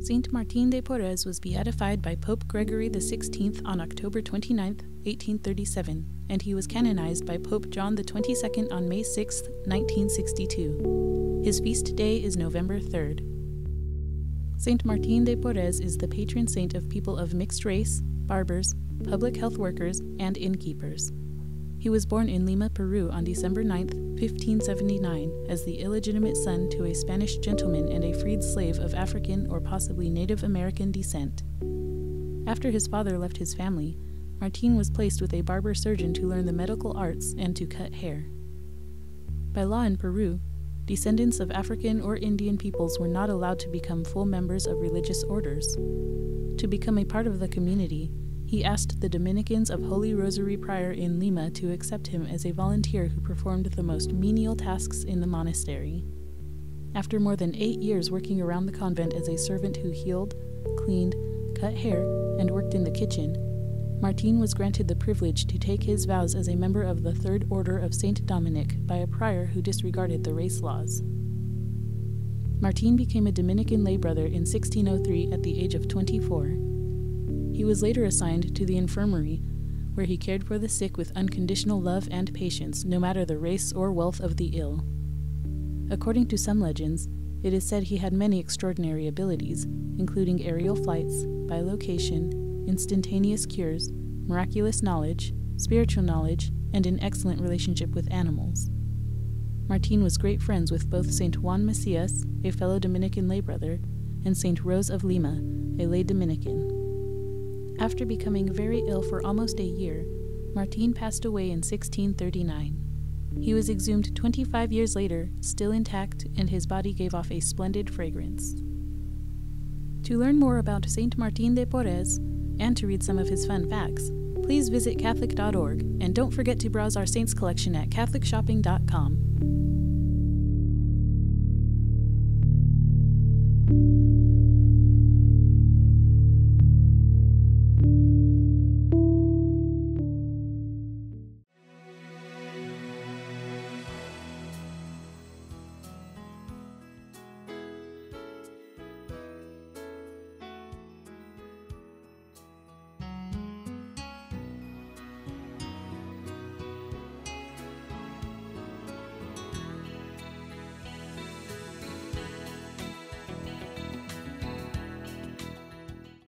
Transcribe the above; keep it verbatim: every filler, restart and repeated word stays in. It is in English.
Saint Martin de Porres was beatified by Pope Gregory the sixteenth on October twenty-ninth, eighteen thirty-seven, and he was canonized by Pope John the twenty-second on May sixth, nineteen sixty-two. His feast day is November third. Saint Martin de Porres is the patron saint of people of mixed race, barbers, public health workers, and innkeepers. He was born in Lima, Peru on December ninth, fifteen seventy-nine, as the illegitimate son to a Spanish gentleman and a freed slave of African or possibly Native American descent. After his father left his family, Martin was placed with a barber surgeon to learn the medical arts and to cut hair. By law in Peru, descendants of African or Indian peoples were not allowed to become full members of religious orders. To become a part of the community, he asked the Dominicans of Holy Rosary Priory in Lima to accept him as a volunteer who performed the most menial tasks in the monastery. After more than eight years working around the convent as a servant who healed, cleaned, cut hair, and worked in the kitchen, Martin was granted the privilege to take his vows as a member of the Third Order of Saint Dominic by a prior who disregarded the race laws. Martin became a Dominican lay brother in sixteen oh three at the age of twenty-four. He was later assigned to the infirmary, where he cared for the sick with unconditional love and patience, no matter the race or wealth of the ill. According to some legends, it is said he had many extraordinary abilities, including aerial flights, bilocation, instantaneous cures, miraculous knowledge, spiritual knowledge, and an excellent relationship with animals. Martin was great friends with both Saint Juan Macías, a fellow Dominican lay brother, and Saint Rose of Lima, a lay Dominican. After becoming very ill for almost a year, Martin passed away in sixteen thirty-nine. He was exhumed twenty-five years later, still intact, and his body gave off a splendid fragrance. To learn more about Saint Martin de Porres, and to read some of his fun facts, please visit catholic dot org, and don't forget to browse our saints collection at catholic shopping dot com.